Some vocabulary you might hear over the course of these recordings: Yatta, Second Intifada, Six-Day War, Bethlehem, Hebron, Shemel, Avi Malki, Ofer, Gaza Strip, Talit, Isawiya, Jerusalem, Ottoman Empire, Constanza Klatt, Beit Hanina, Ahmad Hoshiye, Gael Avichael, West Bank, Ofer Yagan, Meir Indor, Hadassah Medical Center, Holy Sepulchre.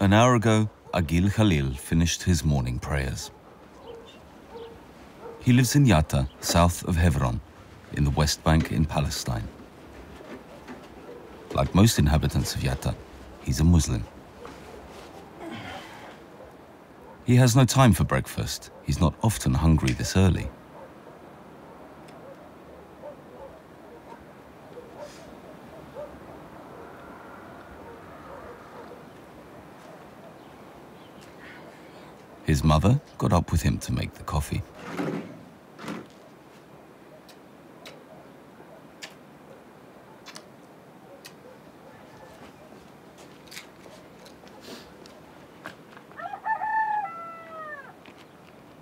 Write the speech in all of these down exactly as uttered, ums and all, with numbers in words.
An hour ago, Aqil Khalil finished his morning prayers. He lives in Yatta, south of Hebron, in the West Bank in Palestine. Like most inhabitants of Yatta, he's a Muslim. He has no time for breakfast. He's not often hungry this early. His mother got up with him to make the coffee.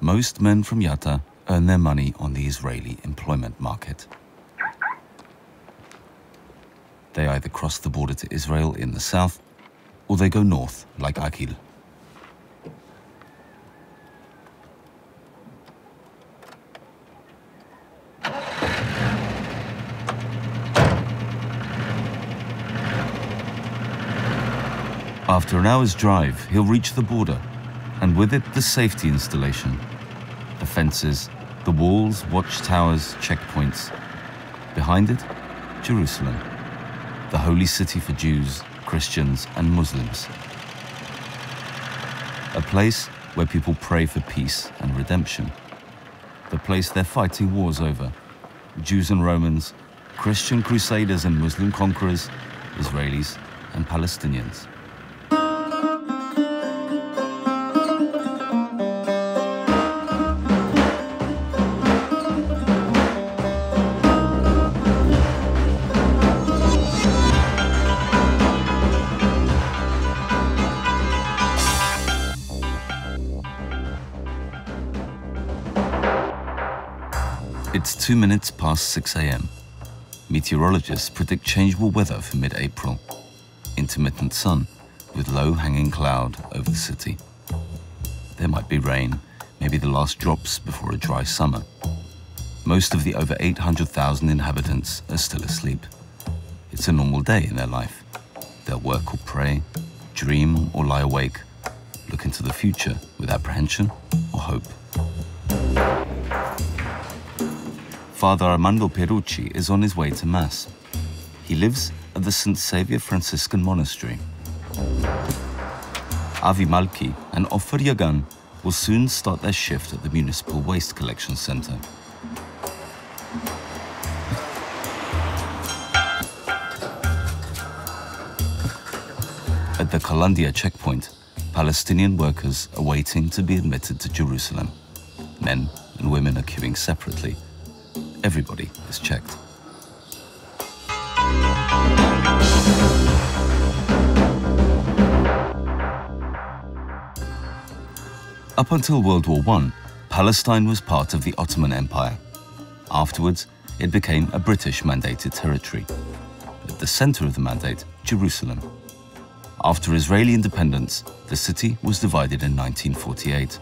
Most men from Yatta earn their money on the Israeli employment market. They either cross the border to Israel in the south, or they go north like Aqil. After an hour's drive, he'll reach the border, and with it, the safety installation. The fences, the walls, watchtowers, checkpoints. Behind it, Jerusalem, the holy city for Jews, Christians, and Muslims. A place where people pray for peace and redemption. The place they're fighting wars over. Jews and Romans, Christian crusaders and Muslim conquerors, Israelis and Palestinians. Two minutes past six a m Meteorologists predict changeable weather for mid-April. Intermittent sun with low hanging cloud over the city. There might be rain, maybe the last drops before a dry summer. Most of the over eight hundred thousand inhabitants are still asleep. It's a normal day in their life. They'll work or pray, dream or lie awake, look into the future with apprehension or hope. Father Armando Pierucci is on his way to Mass. He lives at the Saint Saviour Franciscan Monastery. Avi Malki and Ofer Yagan will soon start their shift at the Municipal Waste Collection Center. At the Kalandia checkpoint, Palestinian workers are waiting to be admitted to Jerusalem. Men and women are queuing separately. Everybody is checked. Up until World War One, Palestine was part of the Ottoman Empire. Afterwards, it became a British-mandated territory. At the center of the mandate, Jerusalem. After Israeli independence, the city was divided in nineteen forty-eight.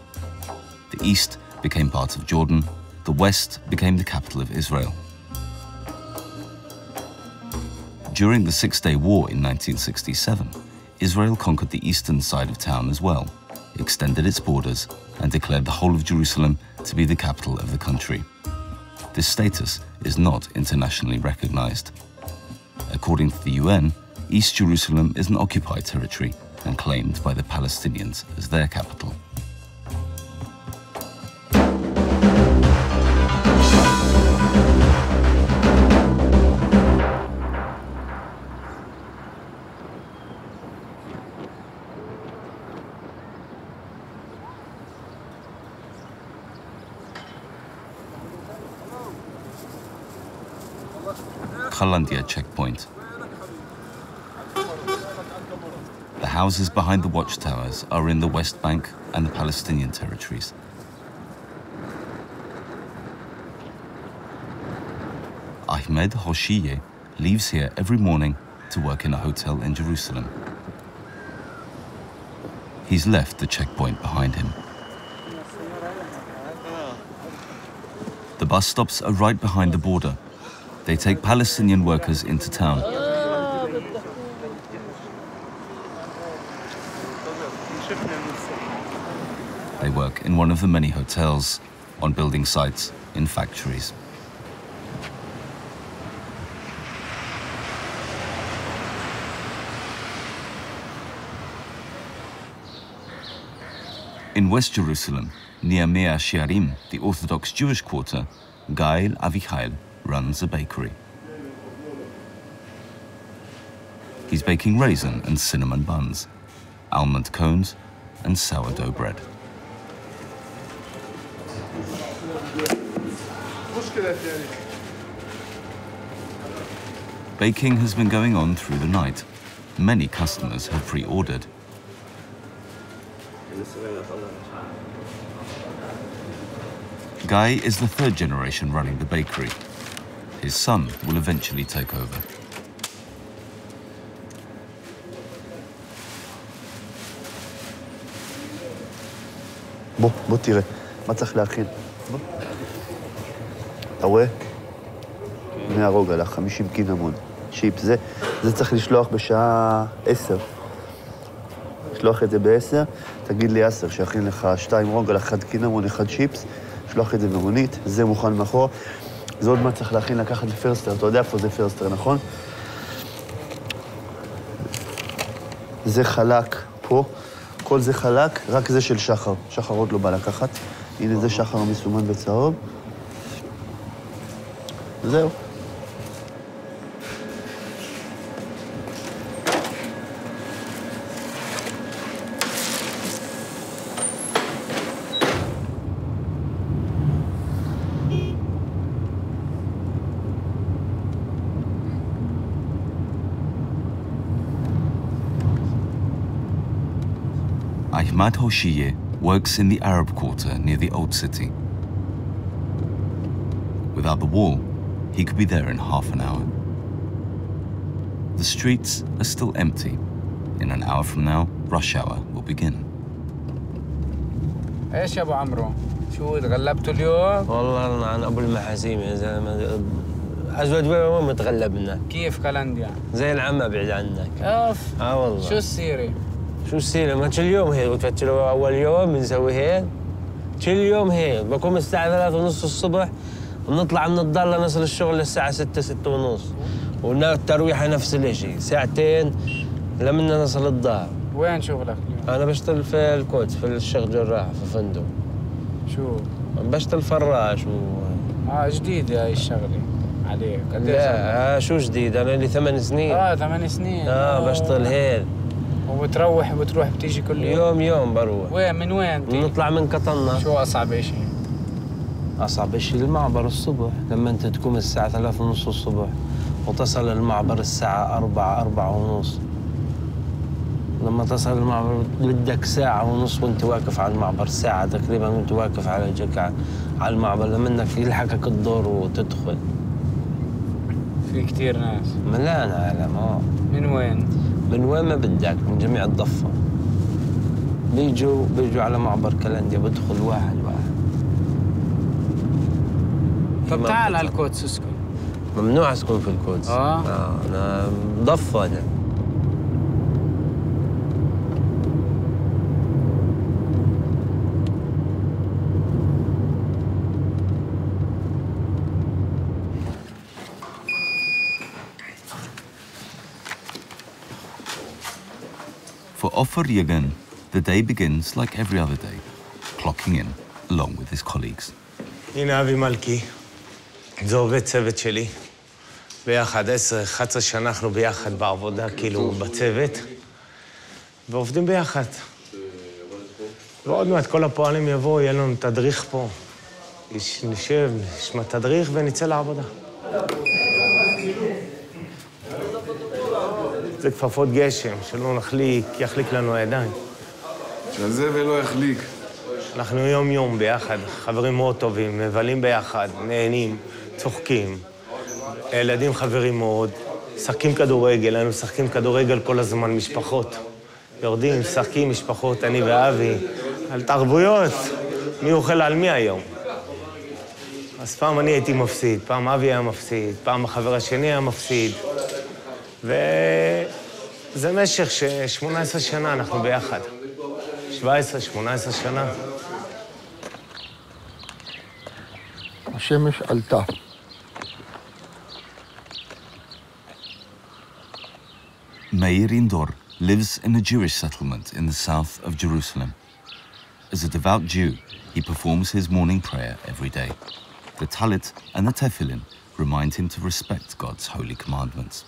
The east became part of Jordan. The West became the capital of Israel. During the Six-Day War in nineteen sixty-seven, Israel conquered the eastern side of town as well, extended its borders, and declared the whole of Jerusalem to be the capital of the country. This status is not internationally recognized. According to the U N, East Jerusalem is an occupied territory and claimed by the Palestinians as their capital. Kalandia checkpoint. The houses behind the watchtowers are in the West Bank and the Palestinian territories. Ahmad Hoshiye leaves here every morning to work in a hotel in Jerusalem. He's left the checkpoint behind him. The bus stops are right behind the border. They take Palestinian workers into town. work in one of the many hotels, on building sites, in factories. In West Jerusalem, near Mea Shearim, the Orthodox Jewish quarter, Gael Avichael runs a bakery. He's baking raisin and cinnamon buns, almond cones, and sourdough bread. Baking has been going on through the night. Many customers have pre-ordered. Guy is the third generation running the bakery. His son will eventually take over. בוא, בוא תראה, מה צריך להכיל? בוא. אתה רואה? בני הרוג הלך, חמישים קינמון, צ'יפ. זה, זה צריך לשלוח בשעה עשר. לשלוח את זה בעשר, תגיד לי עשר, שיכין לך שתיים רוג על אחד קינמון, אחד צ'יפס, שלוח את זה במונית, זה מוכן מאחור. זה עוד מה צריך להכין, לקחת לפרסטר, אתה יודע פה זה פרסטר, נכון? זה חלק פה. כל זה חלק, רק זה של שחר. שחר עוד לא בא לקחת. הנה זה שחר המסומן בצהוב. זהו. Ahmad Hoshiye works in the Arab quarter near the Old City. Without the wall, he could be there in half an hour. The streets are still empty. In an hour from now, rush hour will begin. ايش يا ابو عمرو؟ شو اتغلبتوا اليوم؟ والله انا عن ابو المحاسيم يا زلمه ازود وين متغلبنا؟ كيف كالانديا؟ زي العمى بعد عنك. اوف اه والله شو السيره؟ شو السيرة؟ ما كل يوم هيك بتفتشوا أول يوم بنسوي هيك كل يوم هيك بقوم الساعة ثلاثة ونص الصبح بنطلع من الضلة نصل الشغل للساعة ستة ستة ونص والترويحة نفس الشيء ساعتين لما نصل الدار. وين شغلك اليوم؟ أنا بشتغل في القدس في الشيخ جراح في فندق. شو؟ بشتغل فراش و اه جديدة هاي الشغلة عليك قد ايش؟ لا آه شو جديد أنا لي ثمان سنين. اه ثمان سنين. اه بشتغل هيك. وبتروح وبتروح بتيجي كل يوم؟ يوم يوم بروح. وين من وين تيجي؟ بنطلع من قطنة. شو أصعب شيء؟ أصعب شيء المعبر الصبح، لما أنت تقوم الساعة ثلاثة ونص الصبح وتصل المعبر الساعة أربعة أربعة ونص. لما تصل المعبر بدك ساعة ونص وأنت واقف على المعبر، ساعة تقريباً وأنت واقف على الجكعة على المعبر لما إنك يلحقك الدور وتدخل. في كثير ناس. ملان عالم آه. من وين؟ من وين ما بدك من جميع الضفة بيجوا بيجوا على معبر كلنديا بدخل واحد واحد طب تعال على القدس اسكن ممنوع اسكن في القدس اه انا ضفة انا For Ofer Yagan, the day begins like every other day, clocking in along with his colleagues. הנה אבי מלכי, זה עובד צוות שלי. ביחד, עשר, אחת עשרה שנה אנחנו ביחד בעבודה, כאילו, בצוות. ועובדים ביחד. ועוד מעט כל הפועלים יבואו, יהיה לנו תדריך פה. נשב, נשמע תדריך ונצא לעבודה. זה כפפות גשם, שלא נחליק, יחליק לנו הידיים. של זה ולא יחליק. אנחנו יום-יום ביחד, חברים מאוד טובים, מבלים ביחד, נהנים, צוחקים. הילדים חברים מאוד, משחקים כדורגל, היינו משחקים כדורגל כל הזמן, משפחות. יורדים, משחקים, משפחות, אני ואבי. על תרבויות, מי אוכל על מי היום? אז פעם אני הייתי מפסיד, פעם אבי היה מפסיד, פעם החבר השני היה מפסיד. וזה משך ש שמונה עשרה שנה אנחנו ביחד. שבע עשרה, שמונה עשרה שנה. השמש עלתה. Meir Indor lives in a Jewish settlement in the south of Jerusalem. As a devout Jew, he performs his morning prayer every day. The Talit and the Tefillin remind him to respect God's holy commandments.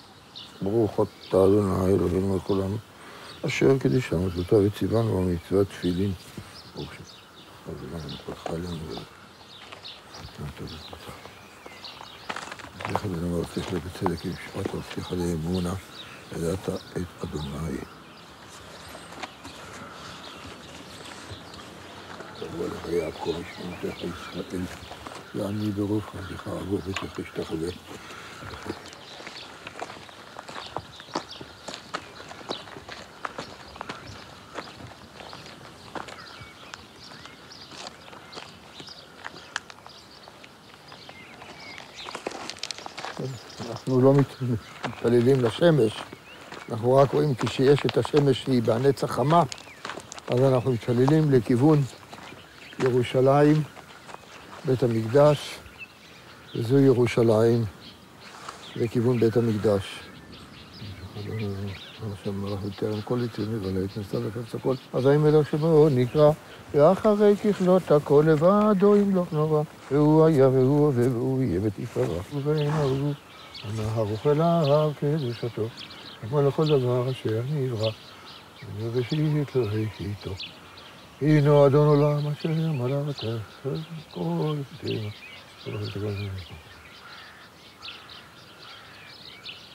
אנחנו לא מתפללים לשמש, אנחנו רק רואים כשיש את השמש שהיא בהנצח חמה, אז אנחנו מתפללים לכיוון ירושלים, בית המקדש, וזו ירושלים, לכיוון בית המקדש. אז האמר שמעו נקרא, ואחרי ככלות הכל לבדו אם לא נורא, והוא היה והוא והוא יהיה ותפרח ובעיניו, הנהר אוכל ההר כדושתו, כמו לכל דבר אשר נברא, וראשית לראשיתו. הנה אדון עולם אשר מלא תעשה כל תימה.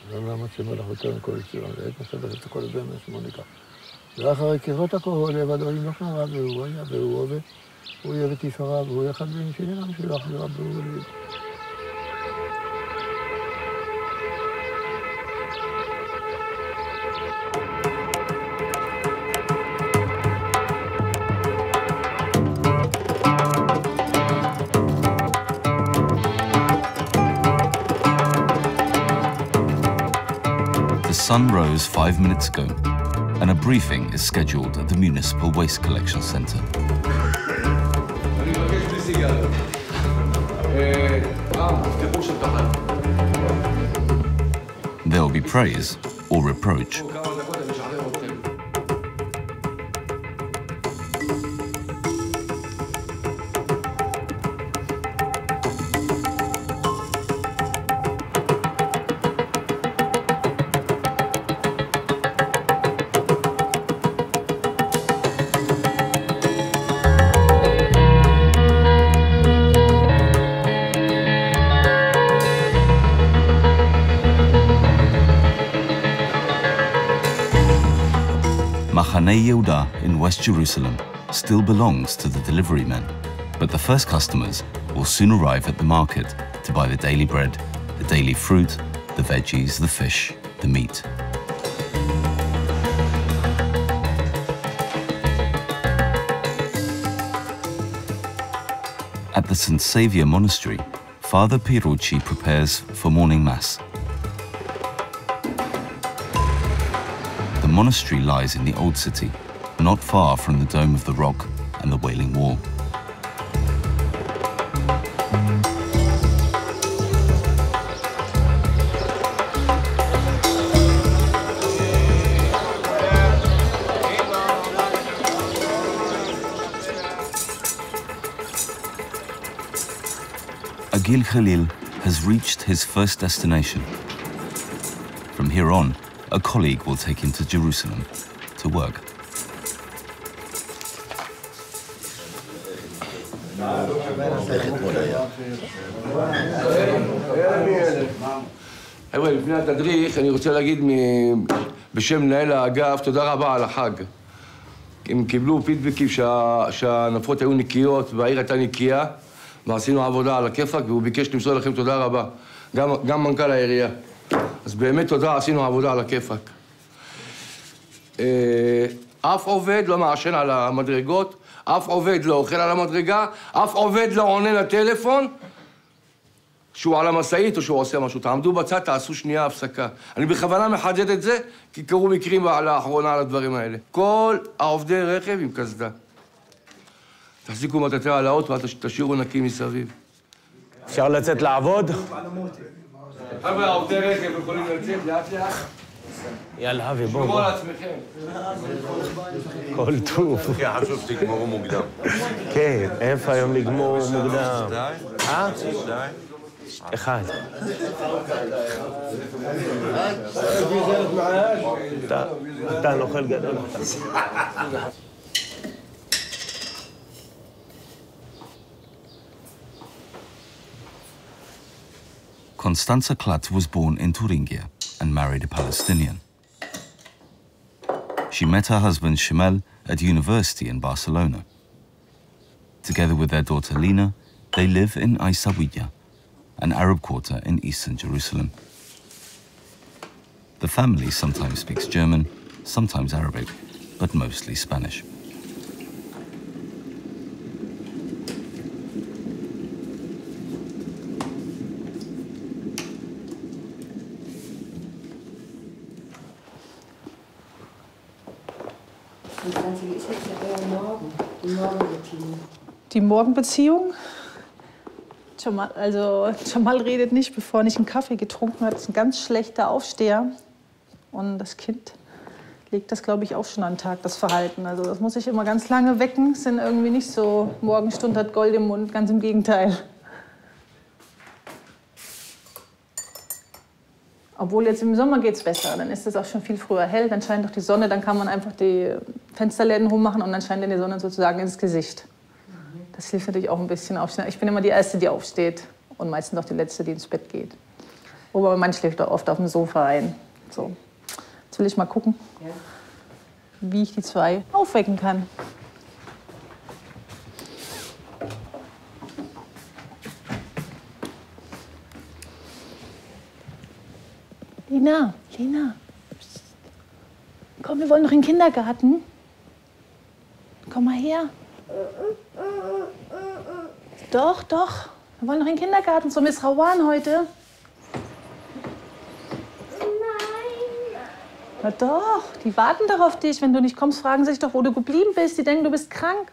ולמה שמלך יותר מכל יצירה, ואת מסברת את הכל במה שמוניקה. ואחרי ככלות הכל לבדו אם לא נורא, והוא היה והוא עובד, והוא יהיה ותפרח, והוא יחד בין שינה משולח ורבו לי. The sun rose five minutes ago, and a briefing is scheduled at the Municipal Waste Collection Center. There will be praise or reproach. Yehuda in West Jerusalem still belongs to the delivery men, but the first customers will soon arrive at the market to buy the daily bread, the daily fruit, the veggies, the fish, the meat. At the Saint Saviour Monastery, Father Pierucci prepares for morning mass. The monastery lies in the Old City, not far from the Dome of the Rock and the Wailing Wall. Aqil Khalil has reached his first destination. From here on, a colleague will take him to Jerusalem to work. חבר'ה, לפני התדריך, אני רוצה להגיד בשם מנהל האגף, תודה רבה על החג. הם קיבלו פידבקים שהנפות היו נקיות והעיר הייתה נקייה, ועשינו עבודה על הכיפאק, והוא ביקש למסור לכם תודה רבה. גם מנכ"ל העירייה. אז באמת תודה, עשינו עבודה על הכיפאק. אף עובד לא מעשן על המדרגות, אף עובד לא אוכל על המדרגה, אף עובד לא עונה לטלפון שהוא על המשאית או שהוא עושה משהו. תעמדו בצד, תעשו שנייה הפסקה. אני בכוונה מחדד את זה, כי קרו מקרים לאחרונה על הדברים האלה. כל העובדי רכב עם קסדה. תחזיקו מטאטא על האוטו ואל תשאירו נקי מסביב. אפשר לצאת לעבוד? חבר'ה, עובדי רגב יכולים לצאת לאט לאט. יאללה, אבי, בואו. שמרו על עצמכם. כל טוב. כן, חשוב שתגמרו מוקדם. כן, איפה היום לגמור מוקדם? אה? אחד. אתה נוכל גדול. Constanza Klatt was born in Thuringia and married a Palestinian. She met her husband Shemel at university in Barcelona. Together with their daughter Lina, they live in Isawiya, an Arab quarter in eastern Jerusalem. The family sometimes speaks German, sometimes Arabic, but mostly Spanish. Die Morgenbeziehung, Jamal, also Jamal redet nicht, bevor er nicht einen Kaffee getrunken hat, ist ein ganz schlechter Aufsteher. Und das Kind legt das, glaube ich, auch schon an den Tag, das Verhalten. Also das muss ich immer ganz lange wecken, sind irgendwie nicht so, Morgenstunde hat Gold im Mund, ganz im Gegenteil. Obwohl jetzt im Sommer geht es besser, dann ist es auch schon viel früher hell, dann scheint doch die Sonne, dann kann man einfach die Fensterläden hochmachen und dann scheint dann die Sonne sozusagen ins Gesicht. Das hilft natürlich auch ein bisschen aufstehen. Ich bin immer die Erste, die aufsteht und meistens auch die Letzte, die ins Bett geht. Wobei man schläft oft auf dem Sofa ein. So. Jetzt will ich mal gucken, wie ich die zwei aufwecken kann. Lina, Lina, psst. Komm, wir wollen noch in den Kindergarten. Komm mal her. Doch, doch. Wir wollen noch in den Kindergarten zu Miss Rawan heute. Nein. Na doch, die warten doch auf dich. Wenn du nicht kommst, fragen sie sich doch, wo du geblieben bist. Die denken, du bist krank.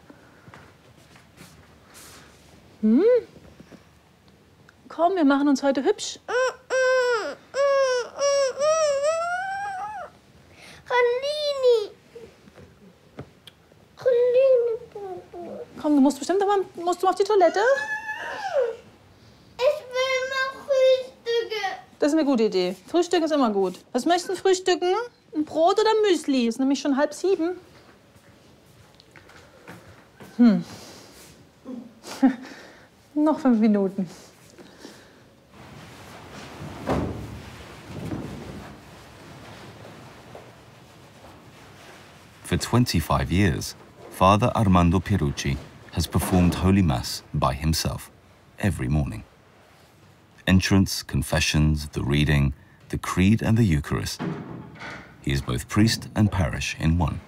Hm? Komm, wir machen uns heute hübsch. Komm, du musst bestimmt, aber musst du auf die Toilette? Ich will mal frühstücken. Das ist eine gute Idee. Frühstücken ist immer gut. Was möchtest du frühstücken? Ein Brot oder Müsli? Ist nämlich schon halb sieben. Hm. Noch fünf Minuten. For twenty-five years, Father Armando Pierucci has performed Holy Mass by himself every morning. Entrance, confessions, the reading, the creed and the Eucharist. He is both priest and parish in one.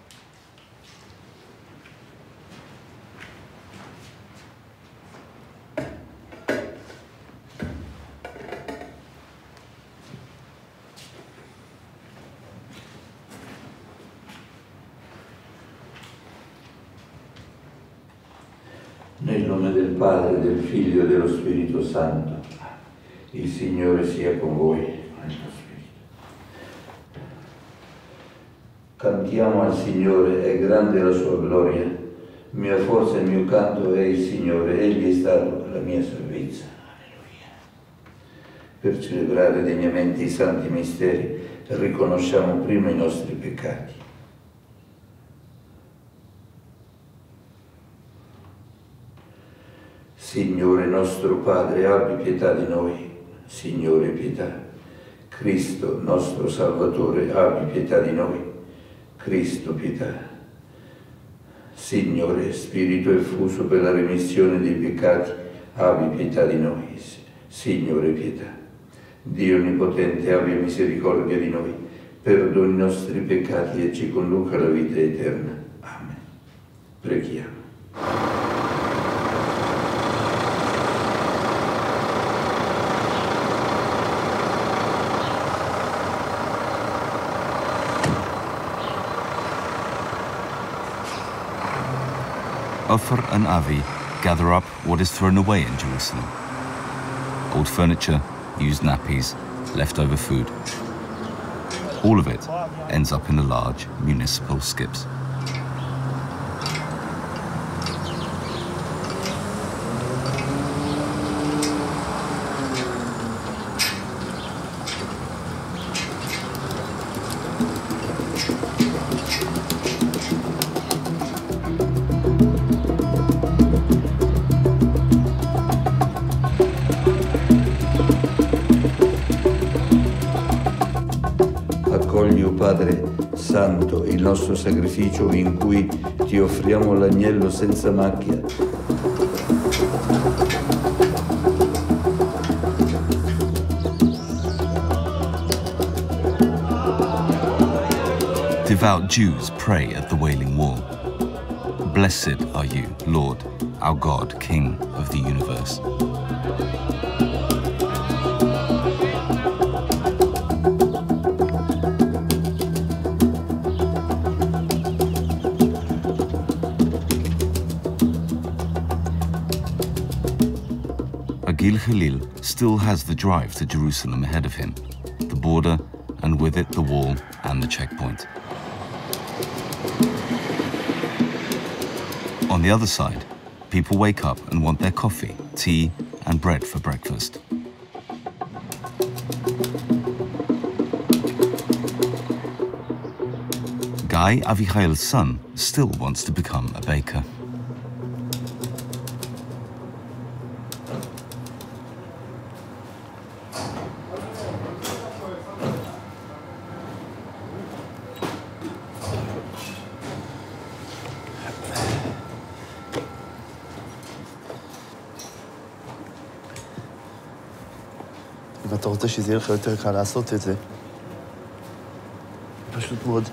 Nel nome del Padre, del Figlio e dello Spirito Santo, il Signore sia con voi e nel tuo spirito. Cantiamo al Signore, è grande la sua gloria. Mia forza e il mio canto è il Signore, Egli è stato la mia salvezza. Alleluia. Per celebrare degnamente i santi misteri, riconosciamo prima i nostri peccati. Signore nostro Padre, abbi pietà di noi. Signore, pietà. Cristo, nostro Salvatore, abbi pietà di noi. Cristo, pietà. Signore, Spirito effuso per la remissione dei peccati, abbi pietà di noi. Signore, pietà. Dio Onnipotente, abbia misericordia di noi, perdoni i nostri peccati e ci conduca alla vita eterna. Amen. Preghiamo. Ofer and Avi gather up what is thrown away in Jerusalem. old furniture, used nappies, leftover food. All of it ends up in the large municipal skips. Santo, il nostro sacrificio in cui ti offriamo l'agnello senza macchia. Devout Jews pray at the Wailing Wall. Blessed are you, Lord, our God, King of the universe. Aqil Khalil still has the drive to Jerusalem ahead of him, the border, and with it the wall and the checkpoint. On the other side, people wake up and want their coffee, tea, and bread for breakfast. Gael Avichael's son still wants to become a baker. שזה יהיה לך יותר קל לעשות את זה. פשוט מאוד.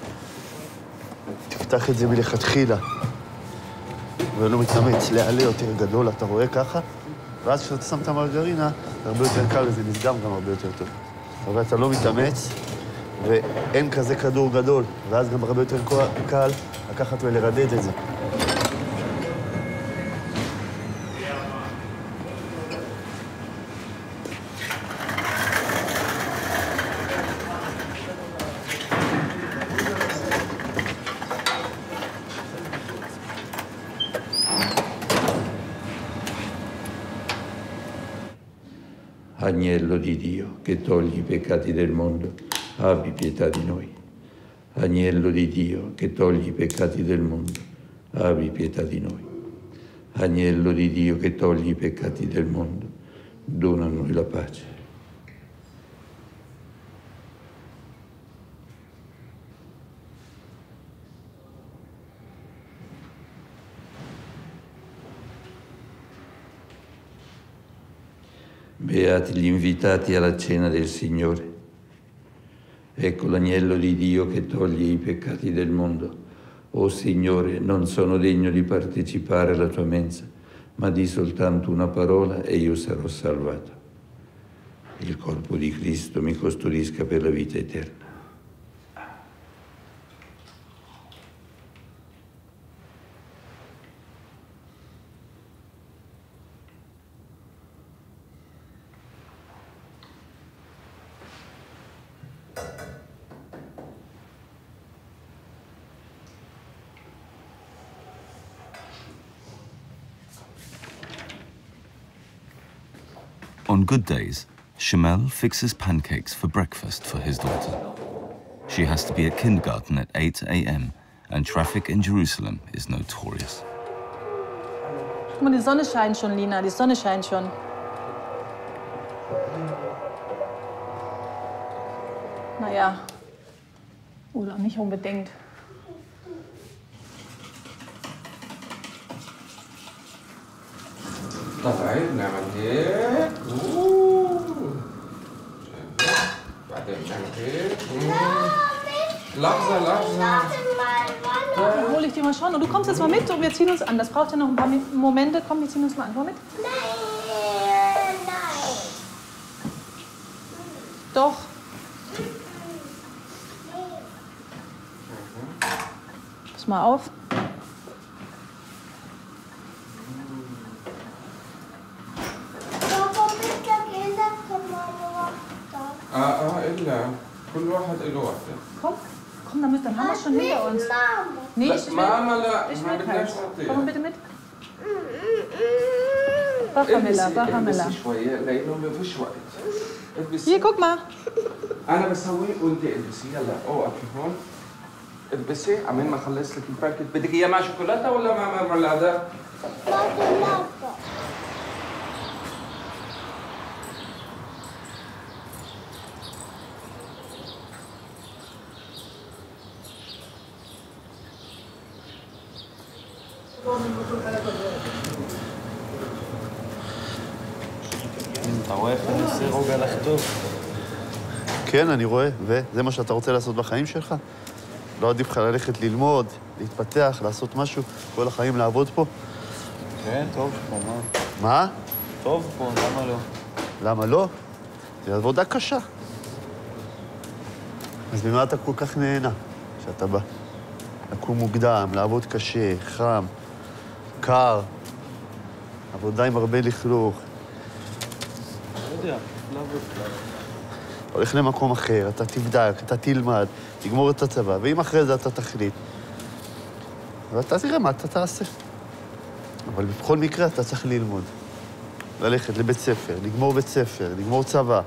תפתח את זה מלכתחילה. ולא מתאמץ, לעלה יותר גדול, אתה רואה ככה? ואז כשאתה שם את המרגרינה, זה הרבה יותר קל וזה נסגר גם הרבה יותר טוב. אבל אתה לא מתאמץ, ואין כזה כדור גדול, ואז גם הרבה יותר קל לקחת ולרדד את זה. Agnello di Dio, che togli i peccati del mondo, abbi pietà di noi. Agnello di Dio, che togli i peccati del mondo, abbi pietà di noi. Agnello di Dio, che togli i peccati del mondo, dona a noi la pace. Beati gli invitati alla cena del Signore. Ecco l'agnello di Dio che toglie i peccati del mondo. O Signore, non sono degno di partecipare alla tua mensa, ma di soltanto una parola e io sarò salvato. Il corpo di Cristo mi costruisca per la vita eterna. On good days, Shemel fixes pancakes for breakfast for his daughter. She has to be at kindergarten at eight a m and traffic in Jerusalem is notorious. Guck mal, die Sonne scheint schon, Lina, die Sonne scheint schon. Naja, oder nicht unbedingt. Dabei, na man Langsam, langsam. Dann hole ich dir mal schon. Und du kommst jetzt mal mit und wir ziehen uns an. Das braucht ja noch ein paar Momente. Komm, wir ziehen uns mal an. Komm mit. Nein, nein. Doch. Pass mal auf. الا كل واحد له واحده. خب كنا مثل هما شو نيجا انس نيش ماما لا ما بدناش نعطيها. طب بدمت طفملا طفملا شويه لانه ما فيش وقت. البسي كوك ما انا بسويه وانت البسي. يلا اوقفي هون البسي عمين ما خلص لك الباكت. بدك اياه مع شوكولاته ولا مع مرلادة؟ شوكولاته. אתה רואה איך אני עושה רוגע לחטוף? כן, אני רואה, וזה מה שאתה רוצה לעשות בחיים שלך? לא עדיף לך ללכת ללמוד, להתפתח, לעשות משהו, כל החיים לעבוד פה? כן, טוב פה, מה? מה? טוב פה, למה לא? למה לא? זה עבודה קשה. אז ממה אתה כל כך נהנה כשאתה בא? לקום מוקדם, לעבוד קשה, חם, קר, עבודה עם הרבה לכלוך. לא יודע, לעבוד. הולך למקום אחר, אתה תבדק, אתה תלמד, תגמור את הצבא, ואם אחרי זה אתה תחליט, ואתה תראה מה אתה תעשה. אבל בכל מקרה אתה צריך ללמוד. ללכת לבית ספר, לגמור בית ספר, לגמור צבא.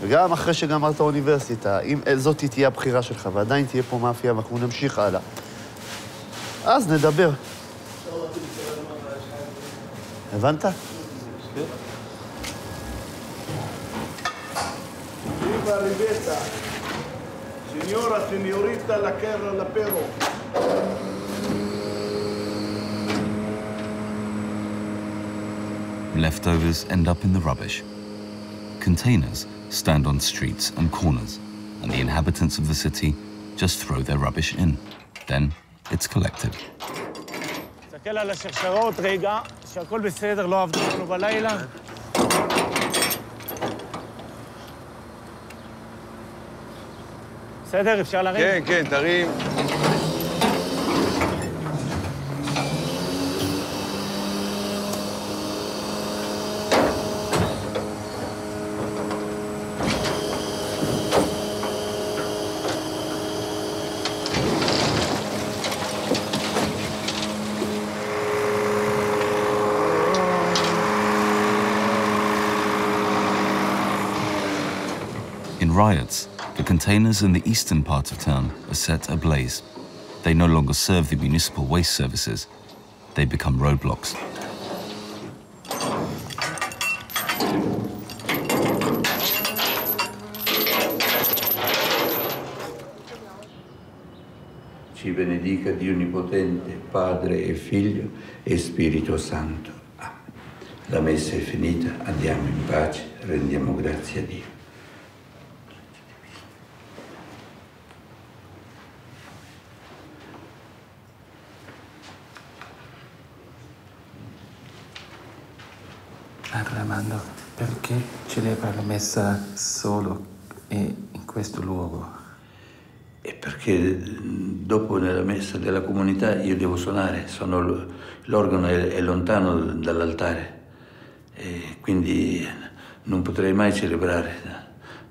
וגם אחרי שגמרת האוניברסיטה, אם זאת תהיה הבחירה שלך, ועדיין תהיה פה מאפיה, ואנחנו נמשיך הלאה. אז נדבר. הבנת? כן. Viva Rivetta, signora, signorita, la Kerra, la Perro. Leftovers end up in the rubbish. Containers stand on streets and corners, and the inhabitants of the city just throw their rubbish in. Then it's collected. תסתכל על השרשרות רגע, שהכל בסדר, לא עבדו לנו בלילה. בסדר, אפשר להרים? כן, כן, תרים. In riots, the containers in the eastern part of town are set ablaze. They no longer serve the municipal waste services. They become roadblocks. Ci benedica Dio Onnipotente, Padre e Figlio e Spirito Santo. La messa è finita, andiamo in pace, rendiamo grazie a Dio. Armando, perché celebra la messa solo in questo luogo? E perché dopo nella messa della comunità io devo suonare, sono, l'organo è, è lontano dall'altare, e quindi non potrei mai celebrare.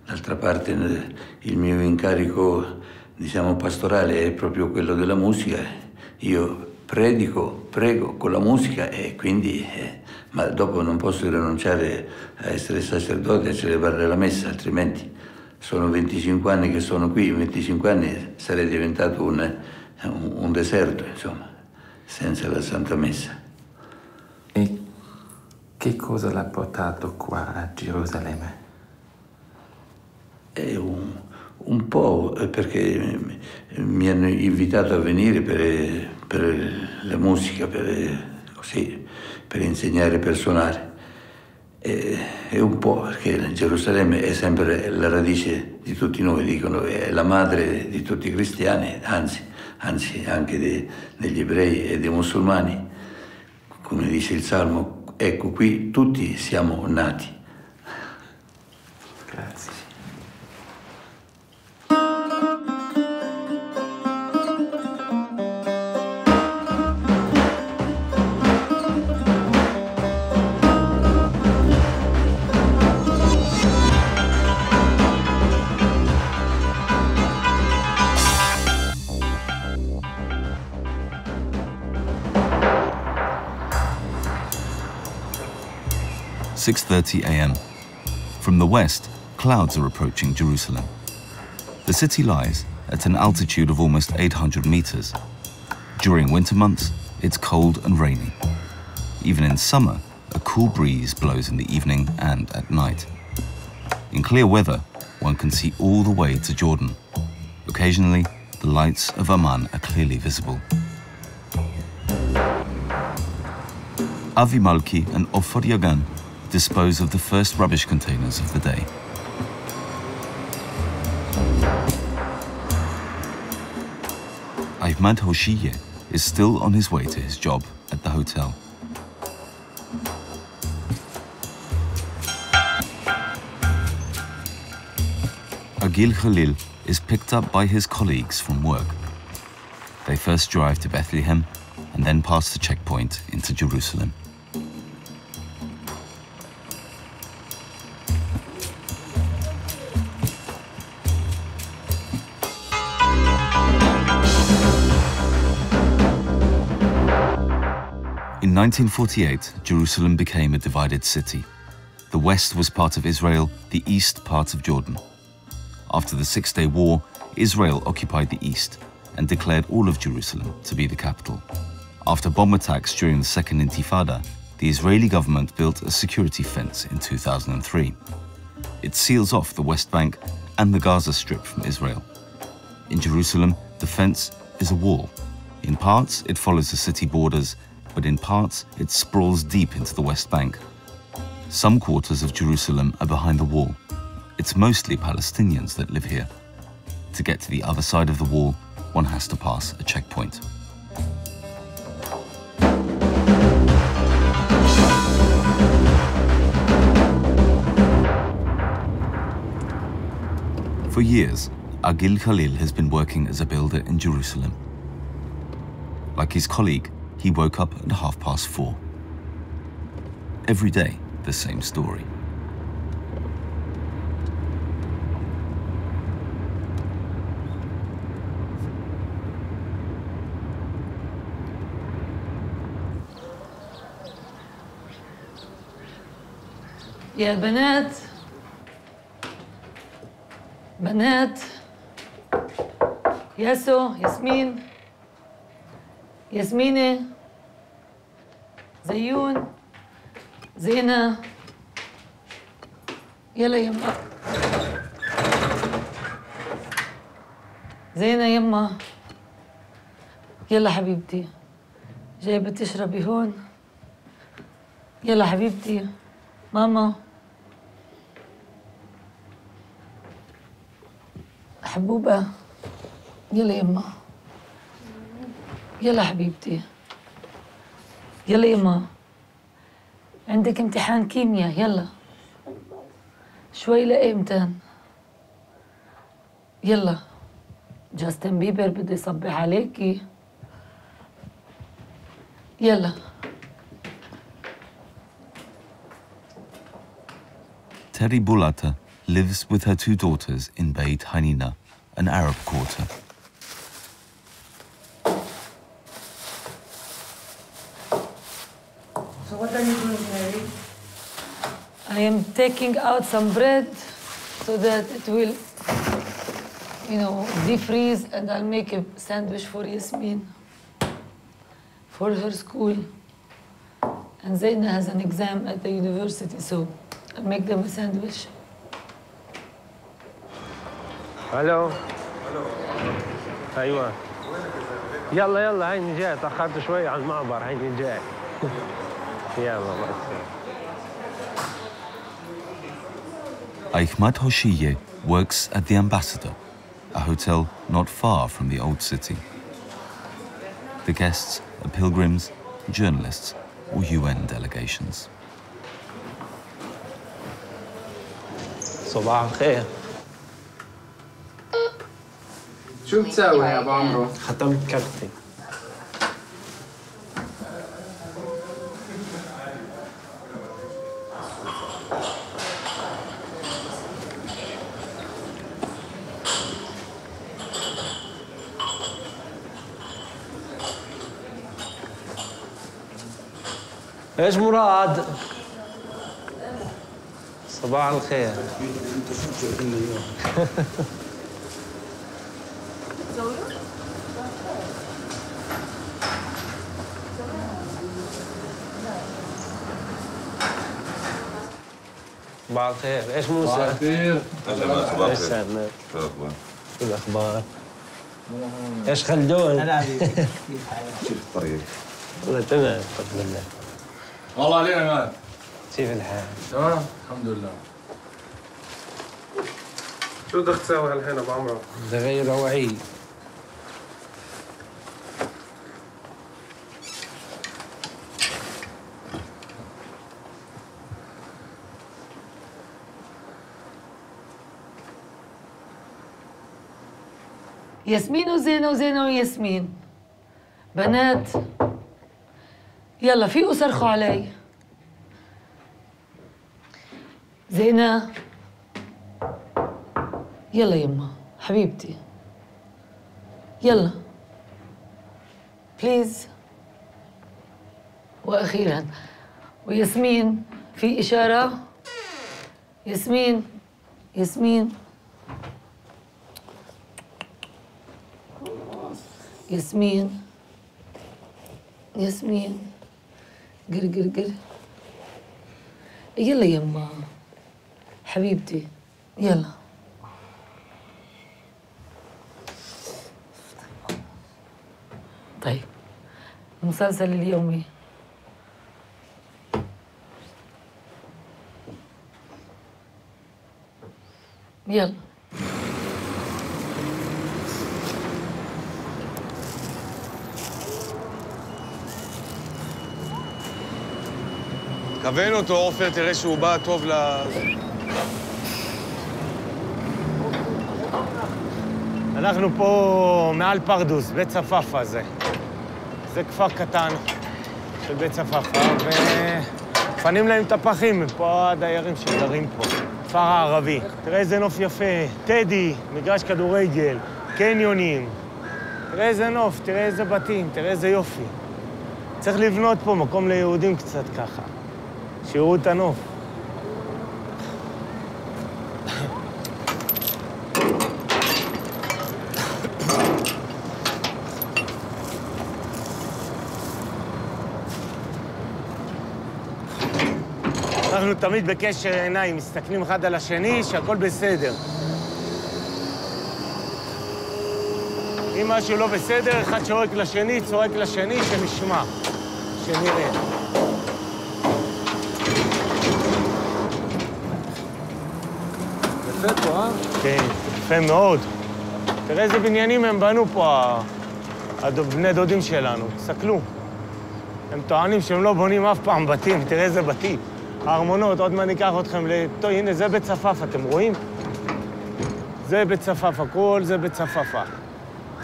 D'altra parte il mio incarico, diciamo, pastorale è proprio quello della musica. Io predico, prego con la musica e quindi... Eh, ma dopo non posso rinunciare a essere sacerdote e a celebrare la messa, altrimenti sono venticinque anni che sono qui, in venticinque anni sarei diventato un, un deserto, insomma, senza la Santa Messa. E che cosa l'ha portato qua a Gerusalemme? È un, un po' perché mi hanno invitato a venire per, per la musica, per così... per insegnare, per suonare. E, e un po' perché Gerusalemme è sempre la radice di tutti noi, dicono, è la madre di tutti i cristiani, anzi, anzi anche de, degli ebrei e dei musulmani. Come dice il Salmo, ecco qui tutti siamo nati. Grazie. six thirty a m From the west, clouds are approaching Jerusalem. The city lies at an altitude of almost eight hundred meters. During winter months, it's cold and rainy. Even in summer, a cool breeze blows in the evening and at night. In clear weather, one can see all the way to Jordan. Occasionally, the lights of Amman are clearly visible. Avi Malki and Ofer Yagan dispose of the first rubbish containers of the day. Ahmad Hoshiye is still on his way to his job at the hotel. Aqil Khalil is picked up by his colleagues from work. They first drive to Bethlehem and then pass the checkpoint into Jerusalem. In nineteen forty-eight, Jerusalem became a divided city. The west was part of Israel, the east part of Jordan. After the Six-Day War, Israel occupied the east and declared all of Jerusalem to be the capital. After bomb attacks during the Second Intifada, the Israeli government built a security fence in two thousand three. It seals off the West Bank and the Gaza Strip from Israel. In Jerusalem, the fence is a wall. In parts, it follows the city borders, but in parts, it sprawls deep into the West Bank. Some quarters of Jerusalem are behind the wall. It's mostly Palestinians that live here. To get to the other side of the wall, one has to pass a checkpoint. For years, Aqil Khalil has been working as a builder in Jerusalem. Like his colleague, he woke up at half past four. Every day, the same story. يا بنات بنات ياسو ياسمين ياسمينة زيون زينة يلا يما زينة يما يلا حبيبتي جايبة تشربي هون يلا حبيبتي ماما حبوبة يلا يما يلا حبيبتي يلا يما عندك امتحان كيمياء يلا شوي لإمتان يلا جاستن بيبر بدي يصبح عليكي يلا Teri Bulata lives with her two daughters in Beit Hanina, an Arab quarter. So what are you doing, Teri? I am taking out some bread so that it will, you know, defreeze, and I'll make a sandwich for Yasmin for her school. And Zaina has an exam at the university, so I'll make them a sandwich. الو الو ايوه يلا يلا هيني جاي تاخرت شوي على المعبر هيني جاي يلا Ahmad Hoshiye works at the Ambassador, a hotel not far from the old city. The guests are pilgrims, journalists, or U N delegations. صباح الخير. شو بتساوي يا ابو عمرو؟ ختمت كرتي. ايش مراد؟ صباح الخير. صباح الخير، ايش موسى؟ صباح الخير. ايش صار؟ شو الاخبار؟ شو الاخبار؟ ايش خلدون؟ هلا حبيبي، كيف حالك؟ كيف الطريق؟ والله تمام بفضل الله. والله علينا يا مان. كيف الحال؟ تمام؟ الحمد لله. شو بدك تساوي هالحين ابو عمرو؟ بدي اغير روعي. ياسمين وزينة وزينة وياسمين. بنات يلا فيقوا صرخوا علي. زينة يلا يما حبيبتي يلا بليز. واخيرا وياسمين في اشارة. ياسمين ياسمين ياسمين ياسمين قر قر قر يلا يما حبيبتي يلا. طيب المسلسل اليومي يلا. תבינו אותו, עופר, תראה שהוא בא טוב ל... אנחנו פה מעל פרדוס, בית צפאפה זה. זה כפר קטן של בית צפאפה, ופנים להם את הפחים, פה הדיירים שגרים פה, כפר הערבי. תראה איזה נוף יפה, טדי, מגרש כדורגל, קניונים. תראה איזה נוף, תראה איזה בתים, תראה איזה יופי. צריך לבנות פה מקום ליהודים קצת ככה. שירו את הנוף. אנחנו תמיד בקשר עיניים, מסתכלים אחד על השני, שהכל בסדר. אם משהו לא בסדר, אחד שורק לשני, צורק לשני, שנשמע, שנראה. יפה פה, אה? כן, יפה מאוד. תראה איזה בניינים הם בנו פה, הבני דודים שלנו. תסתכלו. הם טוענים שהם לא בונים אף פעם בתים, תראה איזה בתים. הארמונות, עוד מעט ניקח אתכם ל... טוב, הנה, זה בית צפאפה, אתם רואים? זה בית צפאפה, כל זה בית צפאפה.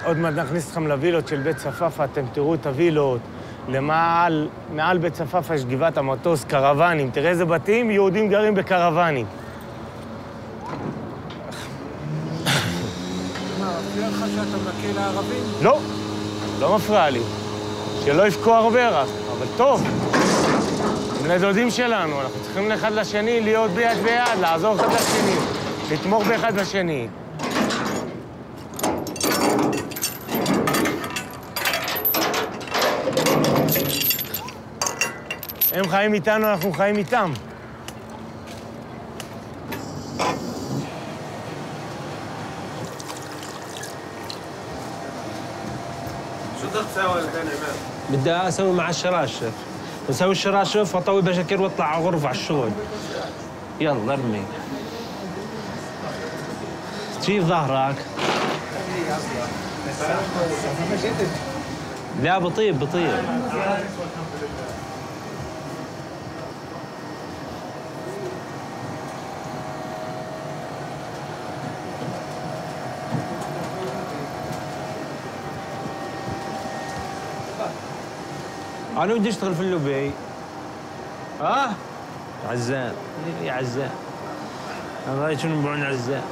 עוד מעט נכניס אתכם לווילות של בית צפאפה, אתם תראו את הווילות. למעל, מעל בית צפאפה יש גבעת המטוס, קרוואנים. תראה איזה בתים, יהודים גרים בקרוואנים. אתה מנקה לערבים? לא, לא מפריע לי. שלא יפקו הרבה רק, אבל טוב. בני דודים שלנו, אנחנו צריכים לאחד לשני להיות ביד ביד, לעזור אחד לשני, לתמוך באחד לשני. הם חיים איתנו, אנחנו חיים איתם. بدي اسوي مع الشراشف، نسوي الشراشف واطوي بشاكير واطلع على غرفه على الشغل. يلا ارمي. كيف ظهرك؟ لا بطيب بطيب. أنا بدي أشتغل في اللوبي. ها؟ عزام، يا عزام. أنا رأيت شنو بعون عزام.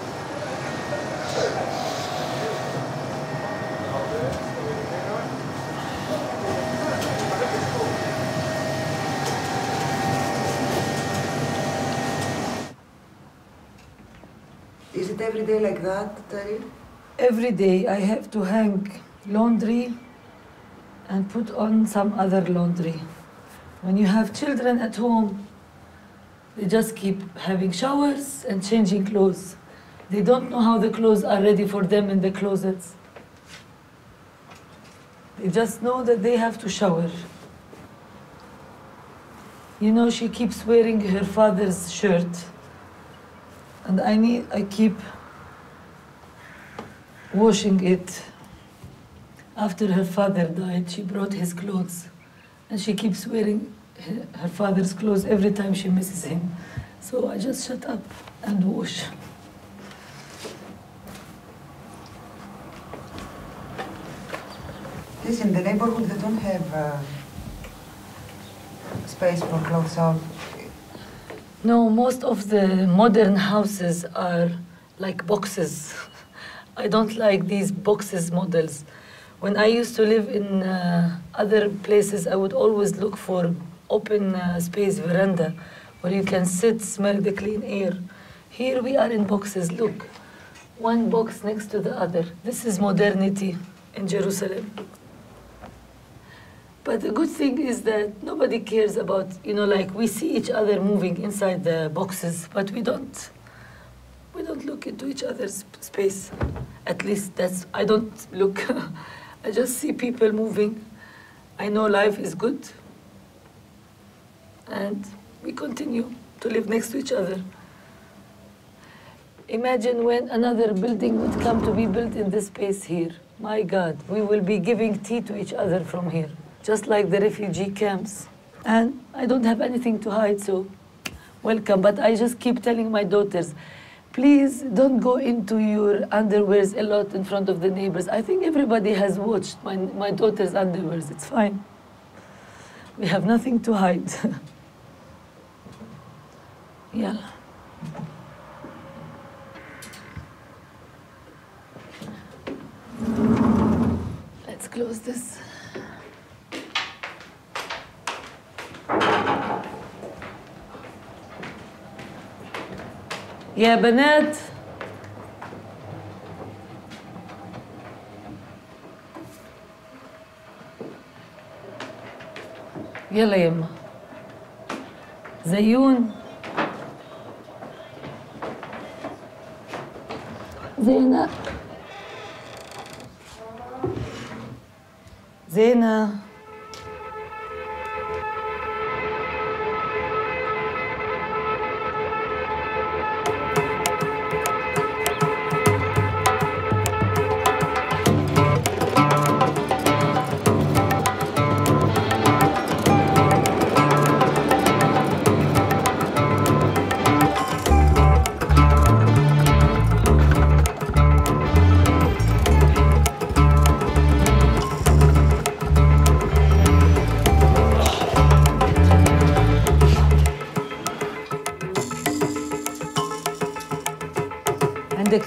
every day like that, Tari? Every day I have to hang laundry and put on some other laundry. When you have children at home, they just keep having showers and changing clothes. They don't know how the clothes are ready for them in the closets. They just know that they have to shower. You know, she keeps wearing her father's shirt. And I need, I keep washing it. After her father died, she brought his clothes. And she keeps wearing her, her father's clothes every time she misses him. So I just shut up and wash. This in the neighborhood, they don't have uh, space for clothes out. No, most of the modern houses are like boxes. I don't like these boxes models. When I used to live in uh, other places, I would always look for open uh, space, veranda, where you can sit, smell the clean air. Here we are in boxes, look. One box next to the other. This is modernity in Jerusalem. But the good thing is that nobody cares about, you know, like we see each other moving inside the boxes, but we don't, we don't look into each other's space. At least that's, I don't look. I just see people moving. I know life is good. And we continue to live next to each other. Imagine when another building would come to be built in this space here. My God, we will be giving tea to each other from here, just like the refugee camps. And I don't have anything to hide, so welcome. But I just keep telling my daughters, please don't go into your underwears a lot in front of the neighbors. I think everybody has watched my, my daughter's underwears. It's fine. We have nothing to hide. Yeah. Let's close this. يا بنات يلا يما زيون زينة زينة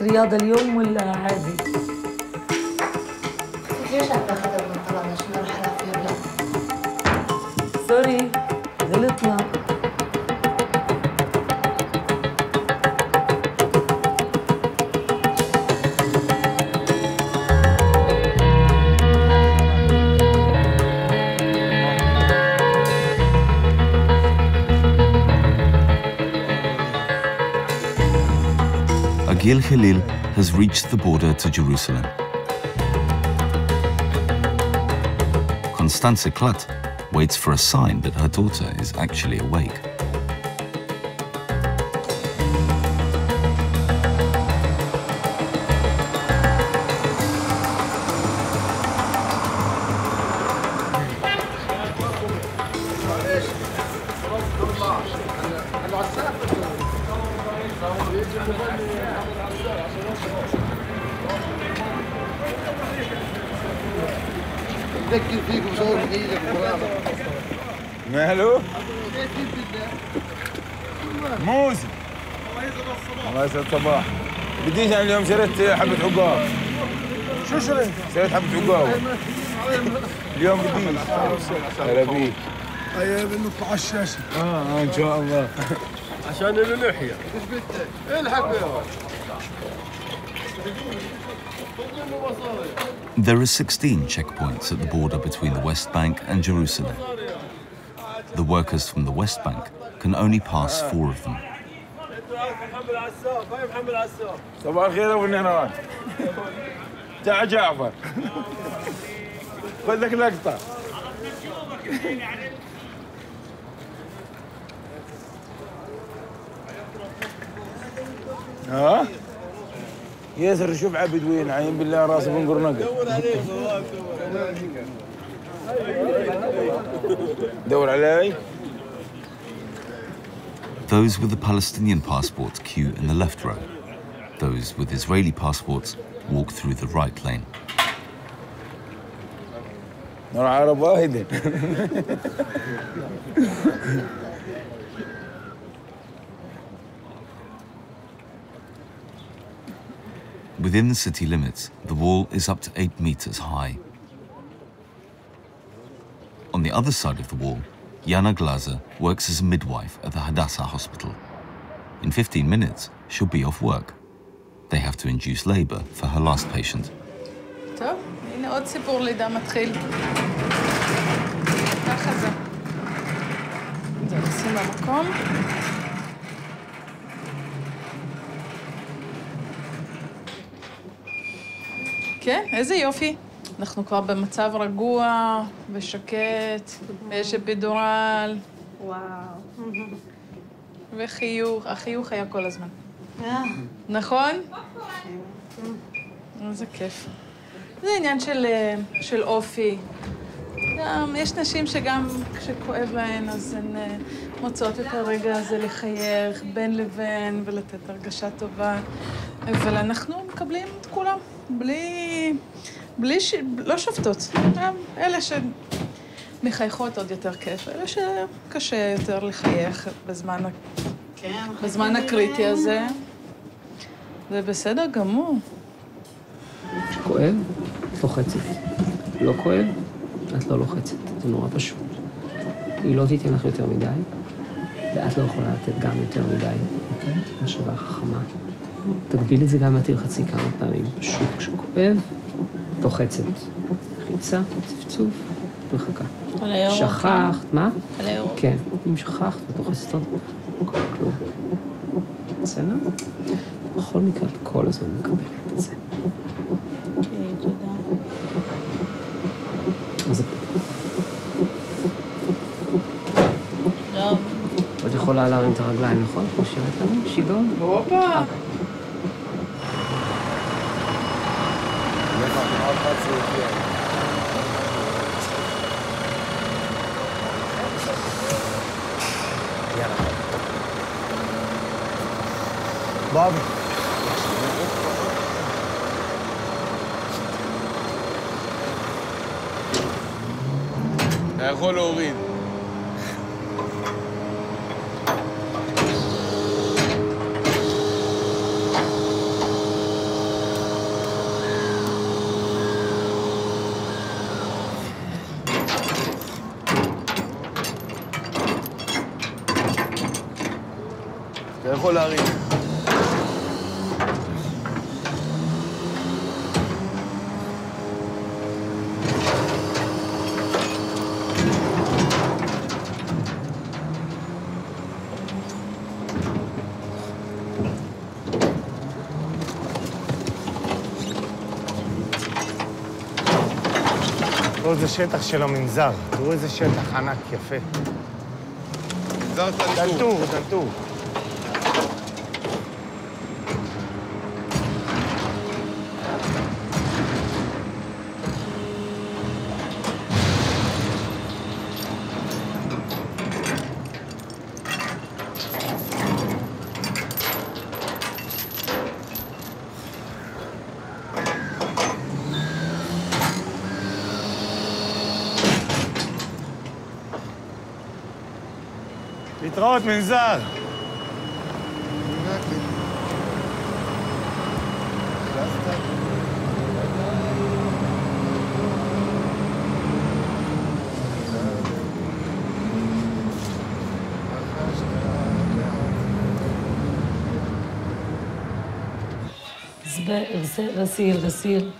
رياضة اليوم ولا عادي؟ ليش عم تاخذها من طلعنا؟ شو بدنا نروح نلعب فيها؟ سوري غلطنا. Aqil Khalil has reached the border to Jerusalem. Constanza Klatt waits for a sign that her daughter is actually awake. صباح بديش انا اليوم شريت حبه عقاق. شو شريت؟ شريت حبه عقاق. اليوم بديش. هلا بيك. طيب نطلع على الشاشه. اه ان شاء الله. عشان نلحق. ايش بدك؟ الحق يا There are sixteen checkpoints at the border between the West Bank and Jerusalem. The workers from the West Bank can only pass four of them. ياسر شوف عبدوين عين بالله راسه بنقر نقر دور علي. Those with the Palestinian passports queue in the left row. Those with Israeli passports walk through the right lane. نور عرب واحد. Within the city limits, the wall is up to eight meters high. On the other side of the wall, Yana Glaser works as a midwife at the Hadassah hospital. In fifteen minutes, she'll be off work. They have to induce labor for her last patient. כן, איזה יופי. אנחנו כבר במצב רגוע ושקט, ויש אפידורל. וואו. וחיוך, החיוך היה כל הזמן. נכון? איזה כיף. זה עניין של אופי. יש נשים שגם כשכואב להן, אז הן מוצאות את הרגע הזה לחייך בין לבין ולתת הרגשה טובה. אבל אנחנו מקבלים את כולם. בלי... בלי ש... לא שופטות. אלה שמחייכות עוד יותר כיף, אלה שקשה יותר לחייך בזמן, כן, בזמן הקריטי הזה. זה בסדר גמור. כשכואב, את לוחצת. לא כואב, את לא לוחצת. זה נורא פשוט. היא לא תיתן לך יותר מדי, ואת לא יכולה לתת גם יותר מדי. משוואה חכמה. תגביל את זה גם מהתלחצי כמה פעמים. פשוט כשכואב, לוחצת. חיצה, צפצוף, מחכה. שכחת, מה? על הירוק. כן, אם שכחת, לוחצת עוד כלום. בסדר? בכל מקרה, כל הזמן מקבלת את זה. אוקיי, תודה. טוב. עוד יכולה להרים את הרגליים, נכון? נשארת לנו? שידון? הופה! Bobby. אתה יכול להוריד. אתה יכול להוריד. זה שטח של המנזר. תראו איזה שטח ענק, יפה. מנזר תליטור. תלטור, תלטור. להתראות, מנזר! غسيل غسيل غسيل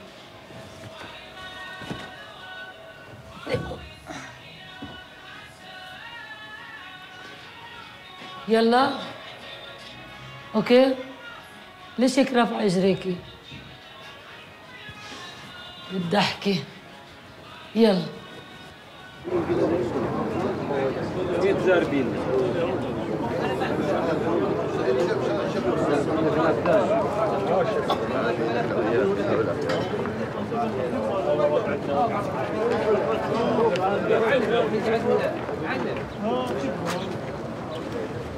يلا. اوكي ليش هيك رافعه اجريكي؟ بدي احكي. يلا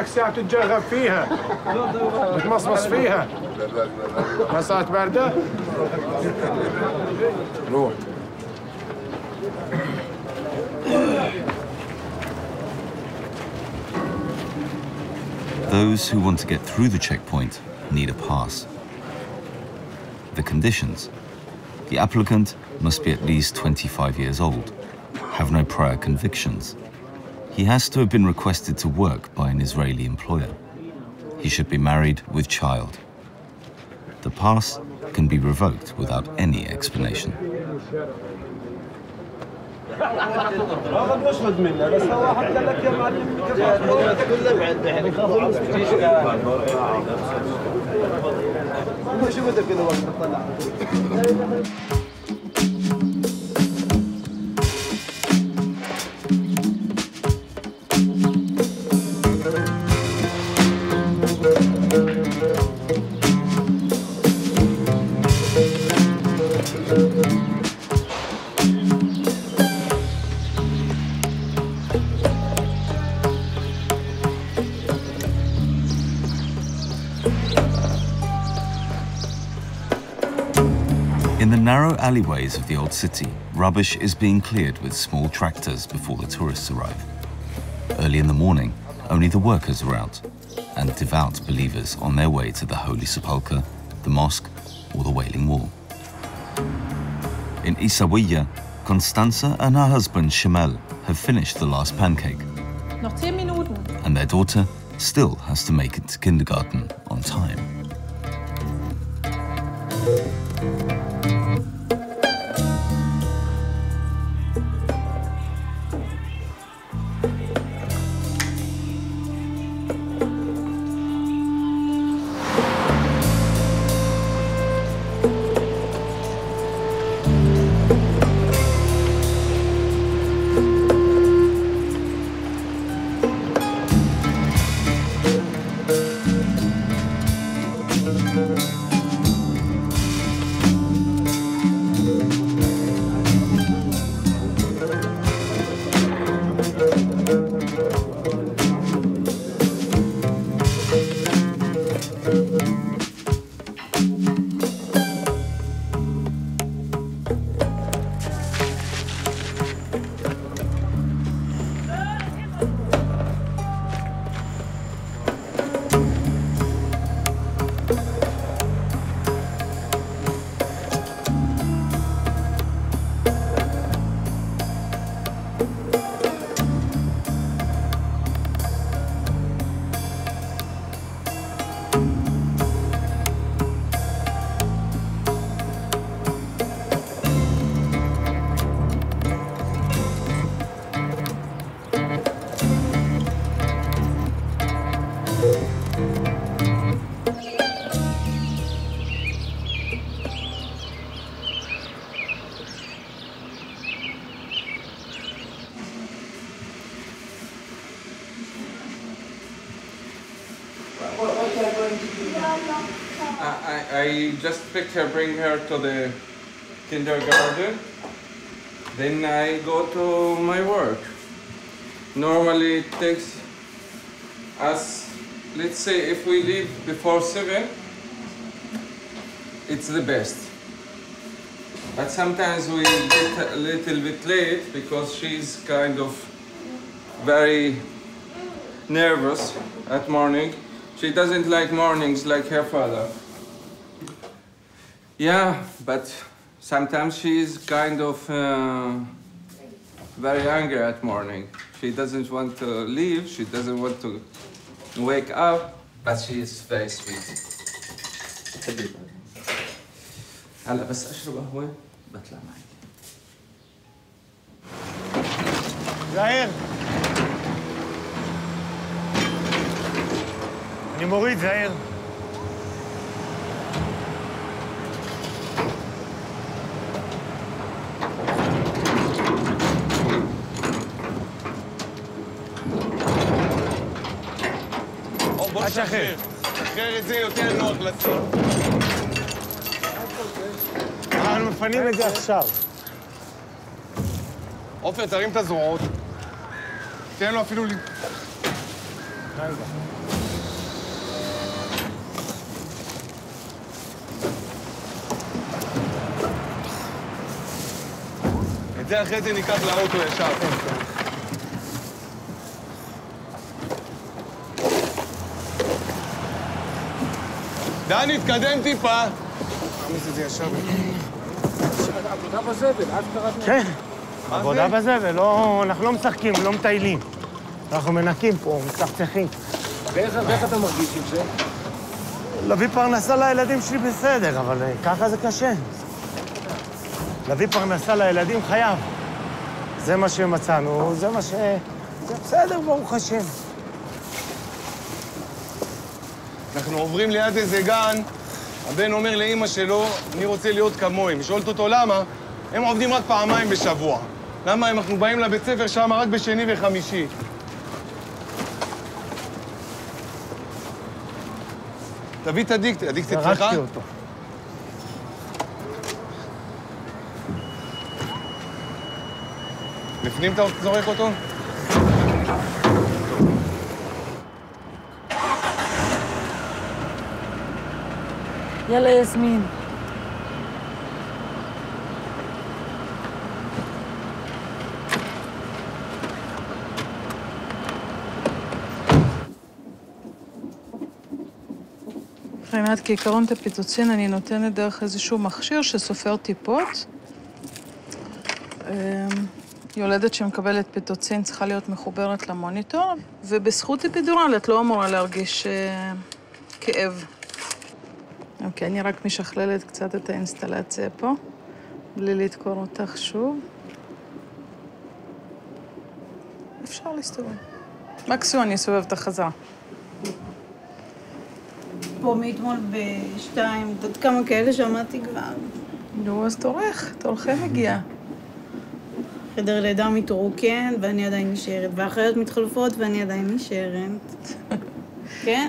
لك ساعة تتجرب فيها وتمصمص فيها. ما صارت باردة؟ روح. Those who want to get through the checkpoint need a pass. The conditions: the applicant must be at least twenty-five years old, have no prior convictions. He has to have been requested to work by an Israeli employer. He should be married with child. The pass can be revoked without any explanation. Alleyways of the old city, rubbish is being cleared with small tractors before the tourists arrive. Early in the morning, only the workers are out, and devout believers on their way to the Holy Sepulchre, the mosque, or the Wailing Wall. In Isawiya, Constanza and her husband Shemel have finished the last pancake. Noch zehn Minuten. And their daughter still has to make it to kindergarten on time. I just picked her, bring her to the kindergarten, then I go to my work. Normally it takes us, let's say if we leave before seven, it's the best. But sometimes we get a little bit late because she's kind of very nervous at morning. She doesn't like mornings like her father. Yeah, but sometimes she's kind of uh, very angry at morning. She doesn't want to leave, she doesn't want to wake up, but she is very sweet. هلا بس اشرب قهوه بطلع معك. زعير אני מוריד, זעיר. בוא שחרר. שחרר את זה, יותר נוח לצאת. אנחנו מפנים את זה עכשיו. עופר, תרים את הזרועות. תן לו אפילו... את זה אחרי זה ניקח לאוטו ישר. דני, תקדם טיפה. תמיס את זה ישר. עבודה בזבל, אז קראתי. כן, עבודה בזבל. אנחנו לא משחקים, לא מטיילים. אנחנו מנקים פה, מצחצחים. ואיך אתה מרגיש עם זה? להביא פרנסה לילדים שלי בסדר, אבל ככה זה קשה. להביא פרנסה לילדים חייב. זה מה שמצאנו, זה מה ש... זה בסדר, ברוך השם. אנחנו עוברים ליד איזה גן. הבן אומר לאימא שלו, אני רוצה להיות כמוהם. שואלת אותו למה, הם עובדים רק פעמיים בשבוע. למה אנחנו באים לבית ספר שם רק בשני וחמישי? תביא את הדיקט, הדיקט אצלך? דרכתי אותו. לפנים אתה זורק אותו? יאללה, יסמין. באמת, כעיקרון את הפיצוצין אני נותנת דרך איזשהו מכשיר שסופר טיפות. יולדת שמקבלת פיצוצין צריכה להיות מחוברת למוניטור, ובזכות אפידורל את לא אמורה להרגיש כאב. אוקיי, אני רק משכללת קצת את האינסטלציה פה, בלי לתקור אותך שוב. אפשר להסתובב. מקסימום אני אסובב את החזה. פה מאתמול בשתיים, עוד כמה כאלה שמעתי כבר. נו, אז תורך, תורכם הגיע. חדר לידה מתרוקן, ואני עדיין נשארת, והאחיות מתחלפות, ואני עדיין נשארת. כן?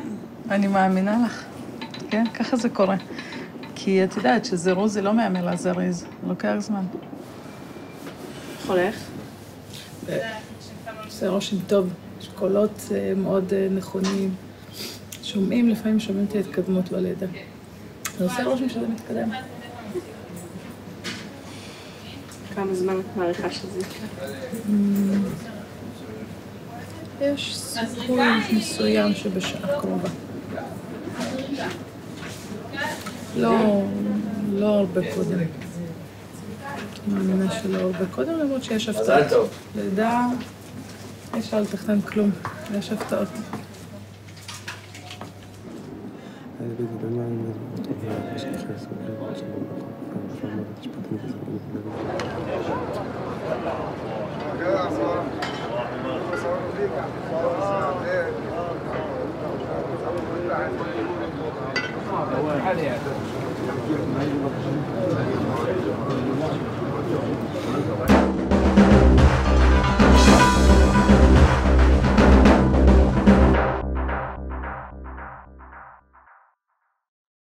אני מאמינה לך. כן? ככה זה קורה. כי את יודעת שזירוז זה לא מהמילה זריז, לוקח זמן. חולך? זה רושם טוב, יש קולות מאוד נכונים. שומעים, לפעמים שומעים את ההתקדמות בלידה. זה עושה רושם שזה מתקדם. כמה זמן את מעריכה שזה יקרה? יש סיכוי מסוים שבשעה קרובה. לא, לא הרבה קודם. מאמינה שלא הרבה קודם, למרות שיש הפתעות. לידה, אי אפשר לתכנן כלום, יש הפתעות.